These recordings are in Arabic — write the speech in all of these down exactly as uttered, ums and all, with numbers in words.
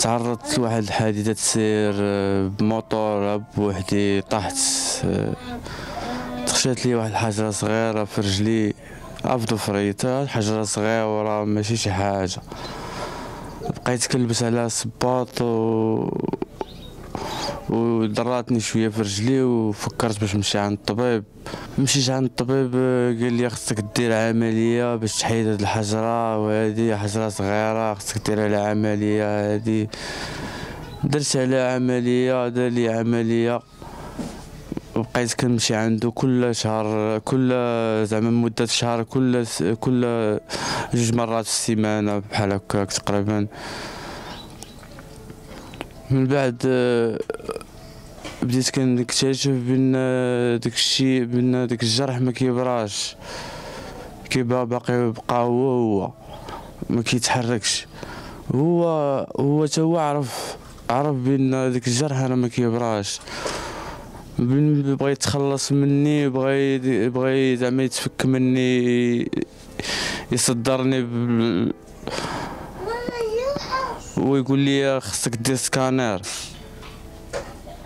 تعرضت لواحد الحادثه سير بموطور بوحدي، طحت تخشات لي واحد الحجره صغيره في رجلي، عفدو فريتها حجره صغيره ماشي شي حاجه. بقيت كلبس على الصباط و ودراتني شويه في رجلي، وفكرت باش نمشي عند الطبيب. مشيت عند الطبيب قال لي خصك دير عمليه باش تحيد هاد الحجره، وهذه حجره صغيره خصك دير على عمليه. هذه درت على عمليه، دار لي عمليه، وبقيت كنمشي عنده كل شهر، كل زعما مده شهر، كل كل جوج مرات في السيمانه بحال هكاك تقريبا. من بعد بديت كنكتشف بان داكشي بان داك الجرح ما كيبراش، كيبقى باقي بقى هو هو ما كيتحركش. هو هو تا هو عرف عرف بان داك الجرح راه ما كيبراش. بغا يتخلص مني، بغا بغا زعما يتفك مني، يصدرني بال... ويقول لي خصك دير سكانر،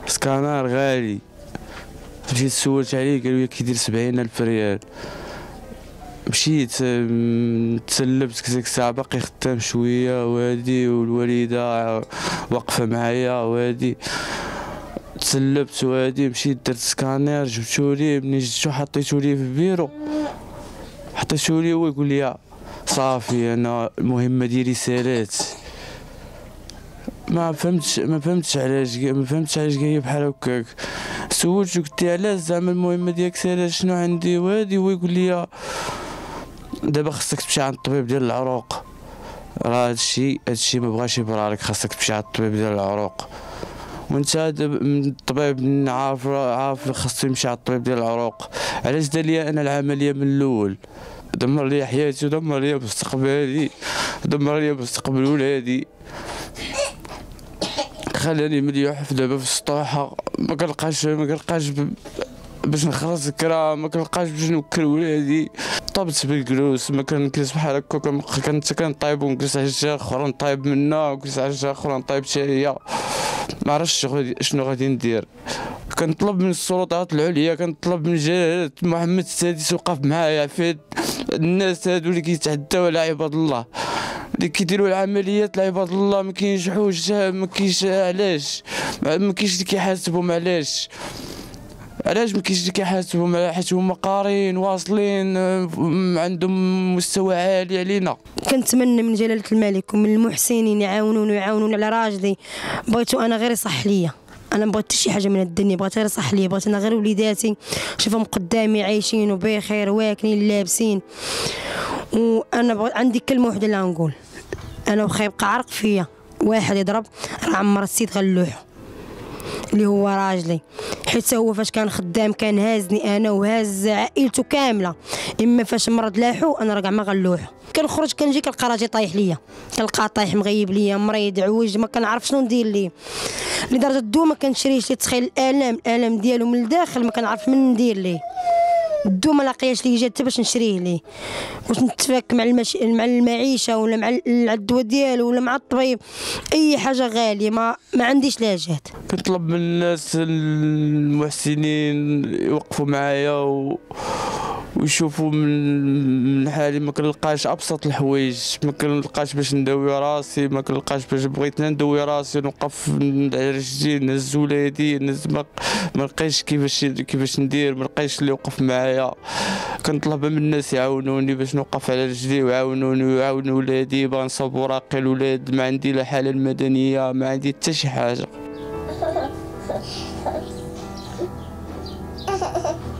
سكانر غالي. مشيت سولت عليه قالوا لي كيدير سبعين ألف ريال. مشيت تسلبت ديك الساعة باقي خدام شوية، وهادي والوالدة واقفة معايا وهادي. تسلبت وهادي، مشيت درت سكانر جبتولي. ملي جبتو حطيتولي في البيرو، حطيتولي، هو يقول لي صافي أنا المهمة ديالي سالات. ما فهمتش ما فهمتش علاش ما فهمتش علاش جايه بحال هكاك. سولت قلت له علاش زعما المهمه ديالك سالا، شنو عندي وهادي. هو يقول لي دابا خصك تمشي عند الطبيب ديال العروق، راه هادشي هادشي ما بغاش يبرالك، خصك تمشي عند الطبيب ديال العروق. وانت الطبيب عارف عارف خصني نمشي عند الطبيب ديال العروق. علاش دار لي انا العمليه من الاول؟ دمر لي حياتي، ودمر لي مستقبلي، دمر لي مستقبل ولادي، خلاني مليح في دابا في السطوحه. ما كنلقاش ما كنلقاش باش نخلص الكرا، ما كنلقاش باش نوكل ولادي. طبت بالجلوس، ما كنجلس بحال هكا، كنت كنطايب ونجلس عشاء اخرى نطايب منها، ونجلس عشاء اخرى نطايب حتى هي. ما عرفتش شنو غادي ندير. كنطلب من السلطات العليا، كنطلب من جلاله محمد السادس وقف معايا في هاد الناس هادو اللي كيتعداو على عباد الله، اللي كيديروا العمليات لعباد الله ما كينجحوش. ما كاينش علاش ما كاينش اللي كيحاسبهم، علاش علاش ما كاينش اللي كيحاسبهم؟ حيت هما قارين واصلين، عندهم مستوى عالي علينا. كنتمنى من جلاله الملك ومن المحسنين يعاونون ويعاونون على راجلي. بغيتو انا غير يصح ليا، انا ما بغيت شي حاجه من الدنيا، بغيت غير يصح ليا. بغيت انا غير وليداتي نشوفهم قدامي عايشين وبخير، واكلين لابسين. وانا بغيت عندي كلمه وحده اللي غنقول، انا وخا يبقى عرق فيا واحد يضرب راه عمر السيد غنلوحو، اللي هو راجلي. حيت هو فاش كان خدام كان هازني انا وهاز عائلته كامله. اما فاش مرض لاحو انا راه كاع ما غنلوحو. كنخرج كنجي كنلقى راجلي طايح ليا، كنلقاه طايح مغيب ليا، مريض، عوج، ما كنعرف شنو ندير ليه. لدرجه الدو ما كنشريش ليه، تخيل الالام الالام ديالو من الداخل، ما كنعرف من ندير ليه. الدو ما لاقياش لي جات باش نشريه ليه، واش نتفاك مع المش... مع المعيشه، ولا مع الدواء ديالو، ولا مع الطبيب. اي حاجه غاليه، ما ما عنديش لا جهد. كنطلب من الناس المحسنين يوقفوا معايا و... ويشوفوا من حالي. ما كنلقاش ابسط الحوايج، ما كنلقاش باش نداوي راسي، ما كنلقاش باش بغيت نداوي راسي نوقف على رجلي نهز ولادي نهز. ما لقيتش كيفاش كيفاش ندير، ما لقيتش اللي يوقف معايا. كنطلب من الناس يعاونوني باش نوقف على رجلي، ويعاونوني ويعاونوا ولادي. باغي نصوب وراقي الولاد، ما عندي لا حاله المدنيه، ما عندي حتى شي حاجه.